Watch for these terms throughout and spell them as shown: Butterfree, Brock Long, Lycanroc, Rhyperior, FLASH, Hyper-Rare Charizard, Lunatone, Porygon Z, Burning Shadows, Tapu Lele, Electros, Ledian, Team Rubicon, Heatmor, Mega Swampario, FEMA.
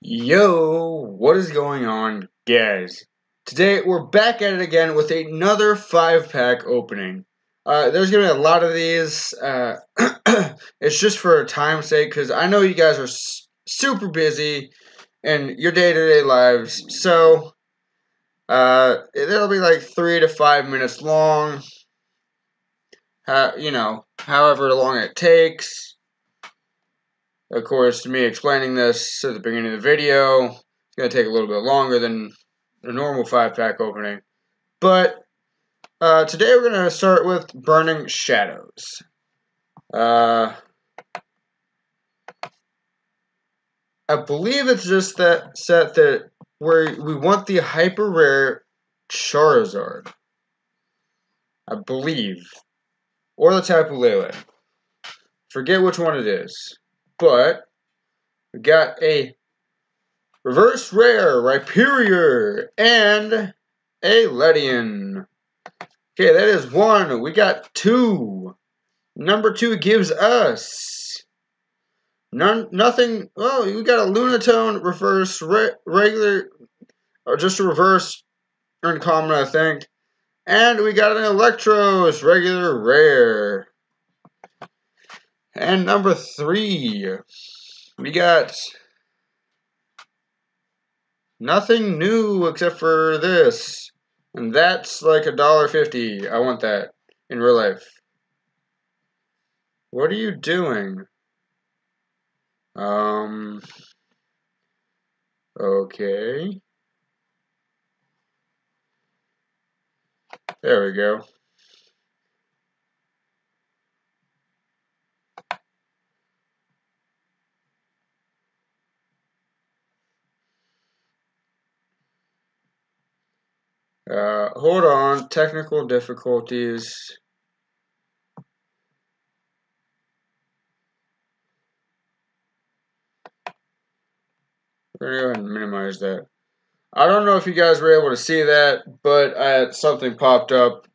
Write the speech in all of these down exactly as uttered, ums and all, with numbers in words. Yo, what is going on, guys? Today we're back at it again with another five pack opening. Uh, there's gonna be a lot of these. Uh, it's just for time's sake because I know you guys are s super busy in your day-to-day lives, so uh, it'll be like three to five minutes long. Uh, you know, however long it takes. Of course, me explaining this at the beginning of the video, it's going to take a little bit longer than the normal five-pack opening. But uh, today we're going to start with Burning Shadows. Uh, I believe it's just that set that where we want the Hyper-Rare Charizard. I believe. Or the Tapu Lele. Forget which one it is. But we got a reverse rare Rhyperior and a Ledian. Okay, that is one. We got two. Number two gives us none, nothing. Oh, we got a Lunatone reverse re regular, or just a reverse uncommon, I think. And we got an Electros regular rare. And number three, we got nothing new except for this. And that's like a dollar fifty. I want that in real life. What are you doing? Um, okay. There we go. Uh, hold on, technical difficulties. We're gonna go ahead and minimize that. I don't know if you guys were able to see that, but uh, something popped up.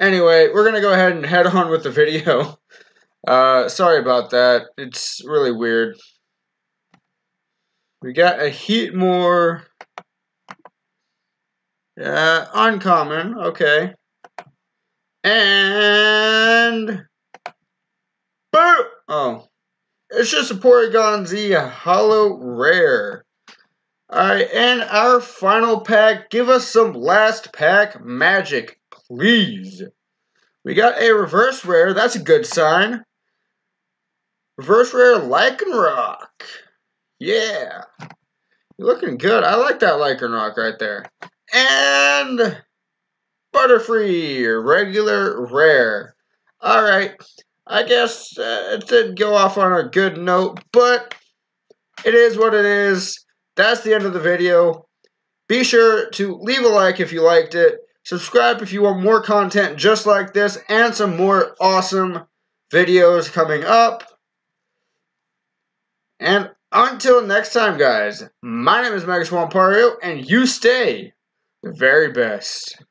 Anyway, we're gonna go ahead and head on with the video. Uh, sorry about that. It's really weird. We got a Heatmor. Uh, uncommon, okay. And boom! Oh, it's just a Porygon Z Hollow Rare. Alright, and our final pack. Give us some last pack magic, please. We got a reverse rare. That's a good sign. Reverse rare Lycanroc. Yeah. You're looking good. I like that Lycanroc right there. And Butterfree, regular rare. All right, I guess uh, it didn't go off on a good note, but it is what it is. That's the end of the video. Be sure to leave a like if you liked it. Subscribe if you want more content just like this and some more awesome videos coming up. And until next time, guys, my name is Mega Swampario, and you stay the very best.